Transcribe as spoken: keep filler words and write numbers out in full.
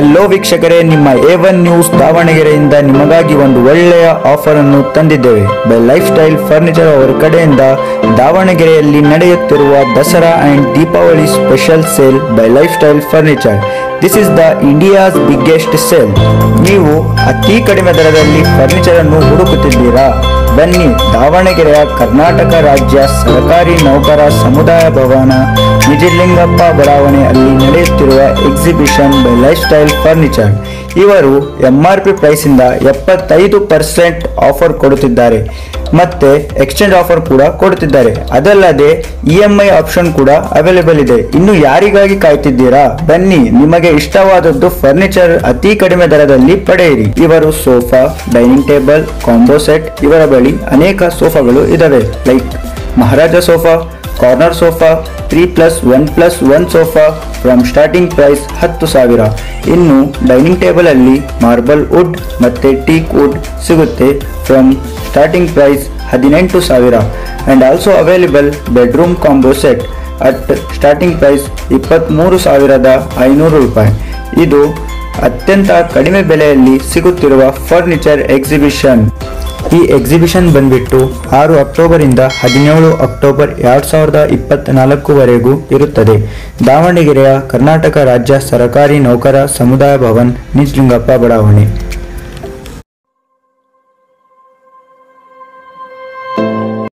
Hello ವೀಕ್ಷಕರೇ, ನಿಮ್ಮ A one news ದಾವಣಗೆರೆಯಿಂದ ನಿಮಗಾಗಿ ಒಂದು ಒಳ್ಳೆಯ ಆಫರ್ ಅನ್ನು ತಂದಿದ್ದೇವೆ. ಬೈ ಲೈಫ್ ಸ್ಟೈಲ್ ಫರ್ನಿಚರ್ ಅವರ ಕಡೆಯಿಂದ ದಾವಣಗೆರೆಯಲ್ಲಿ ನಡೆಯುತ್ತಿರುವ Dasara and Deepavali special sale by lifestyle furniture. This is the India's biggest sale. ನೀವು ಅತಿ ಕಡಿಮೆ ದರದಲ್ಲಿ ಫರ್ನಿಚರ್ ಅನ್ನು ಹುಡುಕುತ್ತಿದ್ದೀರಾ? ಬನ್ನಿ, ದಾವಣಗೆರೆಯ ಕರ್ನಾಟಕ ರಾಜ್ಯ ಸರ್ಕಾರಿ ನೌಕರ ಸಮುದಾಯ ಭವನ ನಿಜಲಿಂಗಪ್ಪ ಬಡಾವಣೆ ಅಲ್ಲಿ ನಡೆಯುತ್ತಿರುವ exhibition by lifestyle furniture. ಇವರು ಎಂ ಆರ್ ಪಿ ಪ್ರೈಸಿಂದ ಎಪ್ಪತ್ತೈದು ಪರ್ಸೆಂಟ್ ಆಫರ್ ಕೊಡುತ್ತಿದ್ದಾರೆ ಮತ್ತು ಎಕ್ಸ್ಚೇಂಜ್ ಆಫರ್ ಕೂಡ ಕೊಡುತ್ತಿದ್ದಾರೆ. ಅದಲ್ಲದೆ ಇ ಎಂ ಐ ಆಪ್ಷನ್ ಕೂಡ ಅವೈಲೇಬಲ್ ಇದೆ. ಇನ್ನು ಯಾರಿಗಾಗಿ ಕಾಯ್ತಿದ್ದೀರಾ? ಬನ್ನಿ, ನಿಮಗೆ ಇಷ್ಟವಾದದ್ದು ಫರ್ನಿಚರ್ ಅತಿ ಕಡಿಮೆ ದರದಲ್ಲಿ ಪಡೆಯಿರಿ. ಇವರು sofa, dining table, combo set, ಇವರ ಬಳಿ ಅನೇಕ ಸೋಫಾಗಳು ಇದಾವೆ. Like Maharaja sofa, corner sofa, three plus one plus one sofa from starting price ಹತ್ತು ಸಾವಿರ. ಇನ್ನು ಡೈನಿಂಗ್ ಟೇಬಲಲ್ಲಿ ಮಾರ್ಬಲ್ ವುಡ್ ಮತ್ತು ಟೀಕ್ ವುಡ್ ಸಿಗುತ್ತೆ ಫ್ರಮ್ ಸ್ಟಾರ್ಟಿಂಗ್ ಪ್ರೈಸ್ ಹದಿನೆಂಟು ಸಾವಿರ. And also available bedroom combo set at starting price ಇಪ್ಪತ್ತ್ಮೂರು ಸಾವಿರದ ಐನೂರು ರೂಪಾಯಿ. ಇದು ಅತ್ಯಂತ ಕಡಿಮೆ ಬೆಲೆಯಲ್ಲಿ ಸಿಗುತ್ತಿರುವ ಫರ್ನಿಚರ್ ಎಕ್ಸಿಬಿಷನ್. ಈ ಎಕ್ಸಿಬಿಷನ್ ಬಂದ್ಬಿಟ್ಟು ಆರು ಅಕ್ಟೋಬರಿಂದ ಹದಿನೇಳು ಅಕ್ಟೋಬರ್ ಎರಡು ಸಾವಿರದ ಇಪ್ಪತ್ತ್ನಾಲ್ಕುವರೆಗೂ ಇರುತ್ತದೆ. ದಾವಣಗೆರೆಯ ಕರ್ನಾಟಕ ರಾಜ್ಯ ಸರಕಾರಿ ನೌಕರ ಸಮುದಾಯ ಭವನ್ ನಿಜಲಿಂಗಪ್ಪ ಬಡಾವಣೆ.